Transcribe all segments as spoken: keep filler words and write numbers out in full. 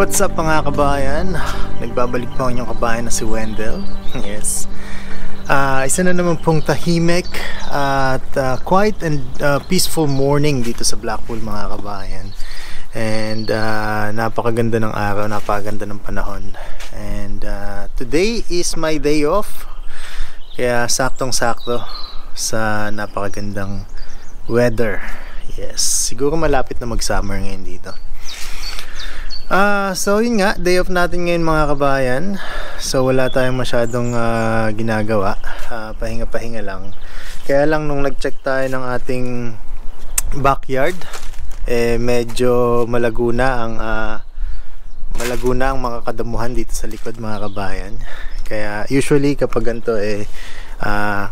What's up mga kabayan? Nagbabalik po ang inyong kabayan na si Wendell. Yes. Uh, isa na naman pong tahimik at uh, quiet and uh, peaceful morning dito sa Blackpool mga kabayan. And uh, napakaganda ng araw, napakaganda ng panahon. And uh, today is my day off. Kaya saktong-sakto sa napakagandang weather. Yes, siguro malapit na mag-summer ngayon dito. Uh, so yun nga, day off natin ngayon mga kabayan. So wala tayong masyadong uh, ginagawa, uh, pahinga-pahinga lang. Kaya lang nung nag-check tayo ng ating backyard, eh medyo malago na ang uh, malago na ang mga kadamuhan dito sa likod mga kabayan. Kaya usually kapag ganito eh uh,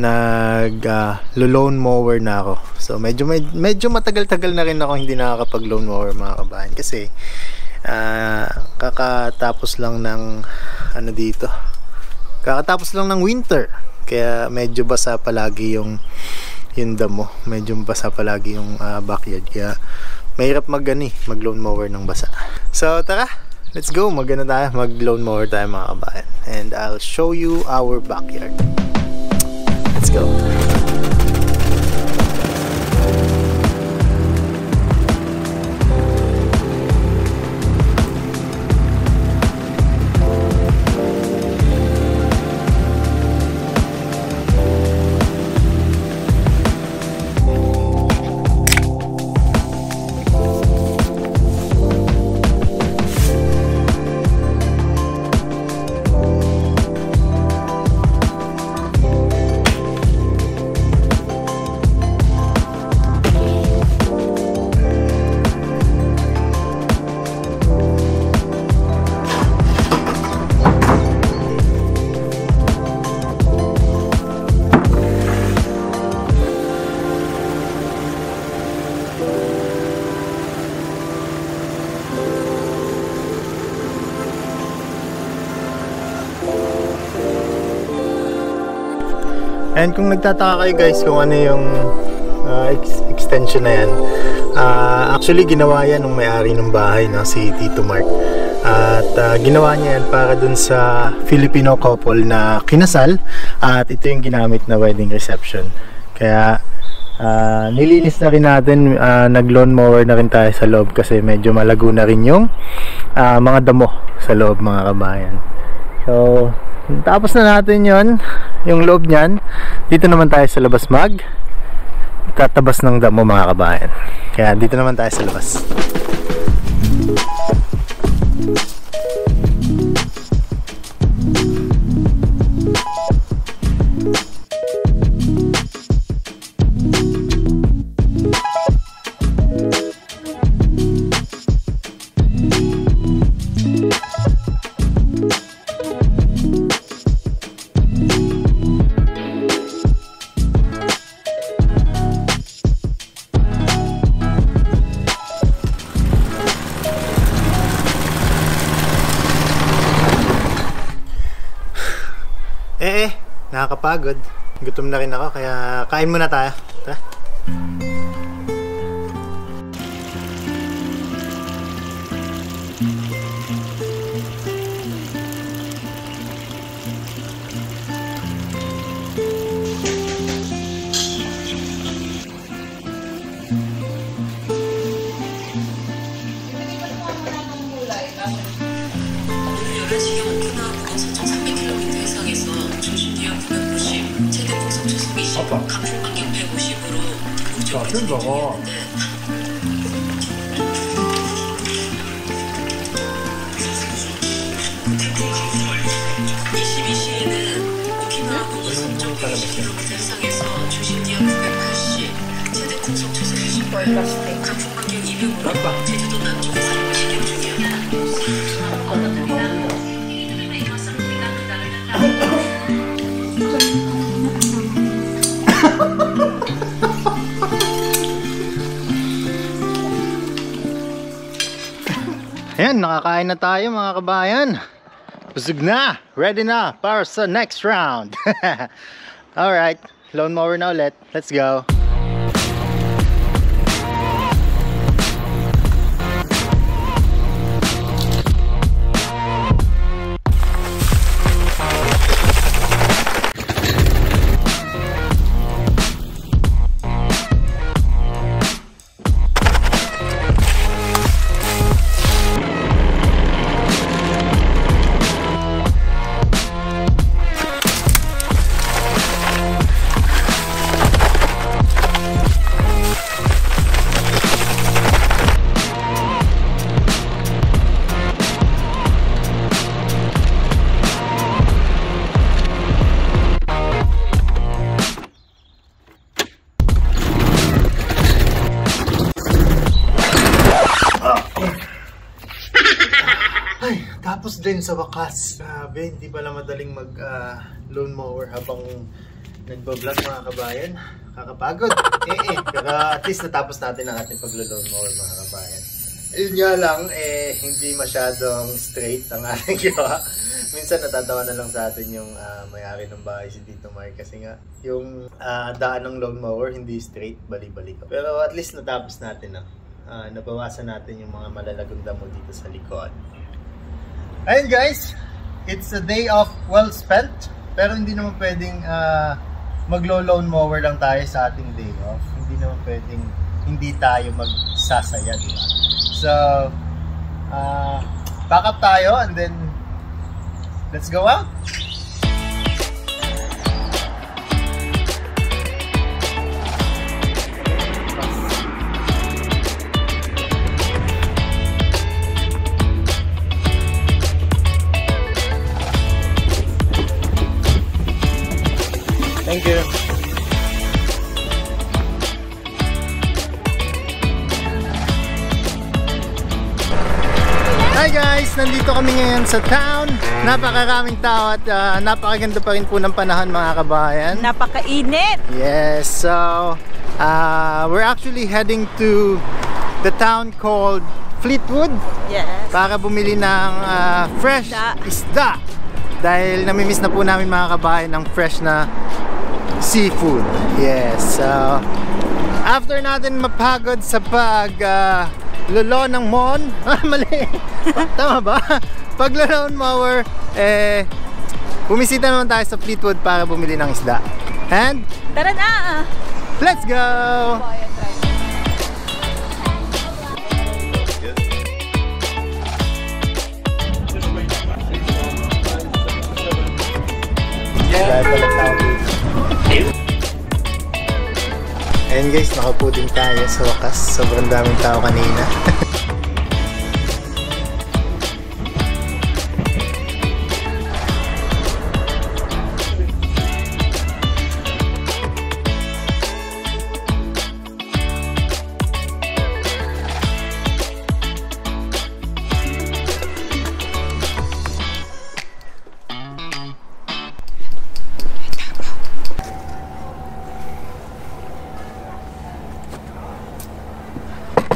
nag uh, loan mower na ako. So medyo med medyo matagal-tagal na rin ako hindi nakakapag loan mower mga kabayan kasi uh, kakatapos lang ng ano dito. Kakatapos lang ng winter. Kaya medyo basa palagi yung yung damo. Medyo basa palagi yung uh, backyard. Kaya mahirap mag-ani, mag loan mower ng basa. So tara, let's go. Mag-ano tayo, mag loan mower tayo mga kabayan. And I'll show you our backyard. Let's go. And kung nagtataka kayo guys kung ano yung uh, ex extension na yan, uh, actually ginawa yan ng may-ari ng bahay no, si Tito Mark. At uh, ginawa niya yan para dun sa Filipino couple na kinasal at ito yung ginamit na wedding reception. Kaya uh, nilinis na rin natin, uh, nag-lawn mower na rin tayo sa loob kasi medyo malago na rin yung uh, mga damo sa loob mga kabayan. So tapos na natin yon, yung loob nyan. Dito naman tayo sa labas mag tatabas ng damo mga kabayan. Kaya dito naman tayo sa labas. Eh, eh, nakakapagod. Gutom na rin ako, kaya kain muna tayo. Tara. 좀 먹어. Ayan, nakakain na tayo mga kabayan. Busog na, ready na para sa next round. Alright, lawn mower na ulit. Let's go. Tapos din sa wakas, grabe, hindi pala madaling mag uh, lawn mower habang nagbablog mga kabayan. Kakapagod. Eh eh, pero at least natapos natin ang ating paglawn mower mga kabayan. Ayun nga lang, eh hindi masyadong straight ang aking gawa. Minsan natatawa na lang sa atin yung uh, may-ari ng bahay si Tito Mark kasi nga yung uh, daan ng lawn mower hindi straight, bali-bali ko. Pero at least natapos natin na. Uh, nabawasan natin yung mga malalagong damo dito sa likod. Ayun guys, it's a day of well spent. Pero hindi naman pwedeng uh, maglo-lawn mower lang tayo sa ating day off. Hindi naman pwedeng hindi tayo magsasaya, di ba? So, uh, back up tayo and then let's go out! Thank you. Hi guys! Nandito kami ngayon sa town. Napakaraming tao at uh, napakaganda pa rin po ng panahon mga kabayan. Napakainit! Yes! So, uh, we're actually heading to the town called Fleetwood. Yes. Para bumili ng uh, fresh isda. isda. Dahil namimiss na po namin mga kabayan ng fresh na seafood. Yes! So, after natin mapagod sa pag... Uh, Lolo ng mon, ah, mali. Tama ba? Pag lawn mower, eh, bumisita naman tayo sa Fleetwood para bumili ng isda. And, tara na! Let's go! Yeah. Ayan guys, nakaupo din tayo sa wakas. Sobrang daming tao kanina.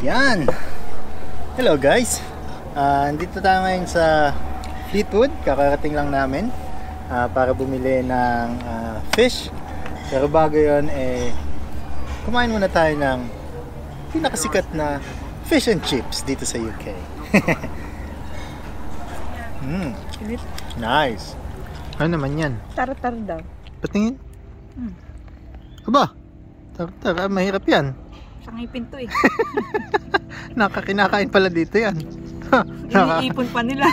Yan! Hello guys! Uh, dito tayo ngayon sa Fleetwood. Kakarating lang namin uh, para bumili ng uh, fish. Pero bago yun, eh, kumain muna tayo ng pinakasikat na fish and chips dito sa U K. mm. Nice! Ano naman yan? Tartar daw. Patingin? Mm. Aba! Tartar, ah, mahirap yan. Sangipin to eh. Nakakinakain pala dito yan. Iniipon pa nila.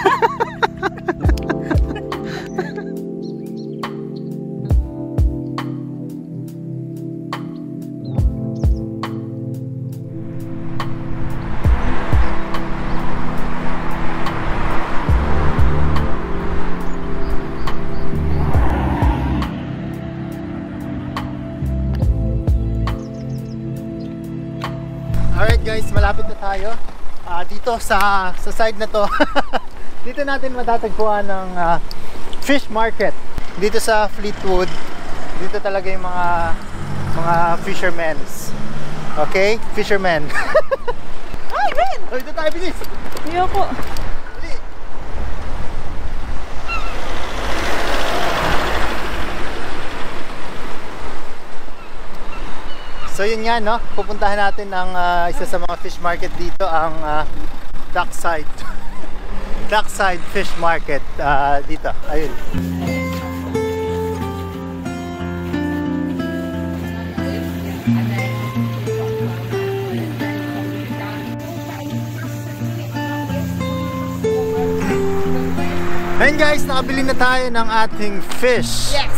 Malapit na tayo uh, dito sa, sa side na to. Dito natin matatagpuan ng uh, fish market dito sa Fleetwood. Dito talaga yung mga mga fishermen. Okay? Fishermen. Ay, Ben! O, dito tayo, bilis! Ayaw po. So yun nga, no? Pupuntahan natin ang uh, isa sa mga fish market dito, ang uh, Dockside. Dockside Fish Market uh, dito. Ayun. Ayun guys, nakabili na tayo ng ating fish. Yes!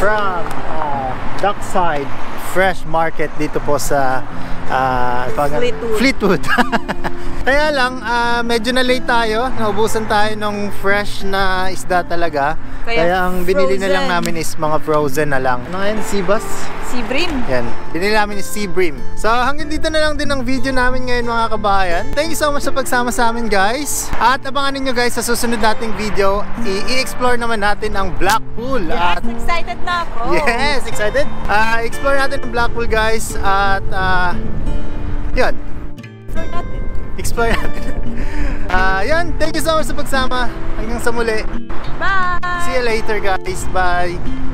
From uh, Dockside Fresh Market dito po sa uh, Fleetwood. Fleetwood. Kaya lang, uh, medyo na late tayo. Naubusan tayo ng fresh na isda talaga. Kaya, Kaya ang binili frozen. na lang namin is mga frozen na lang. Ano yan? Seabass? Seabream. Yan. Binili namin is seabream. So hanggang dito na lang din ang video namin ngayon mga kabayan. Thank you so much sa pagsama sa amin guys. At abangan ninyo guys sa susunod nating video. I-explore naman natin ang Blackpool. Yes, at excited na ako. Yes, excited. Uh, explore natin ang Blackpool guys. At uh, yun. Explore natin. Explore natin. uh, yun, thank you so much sa pagsama. Hanggang sa muli. Bye! See you later guys. Bye!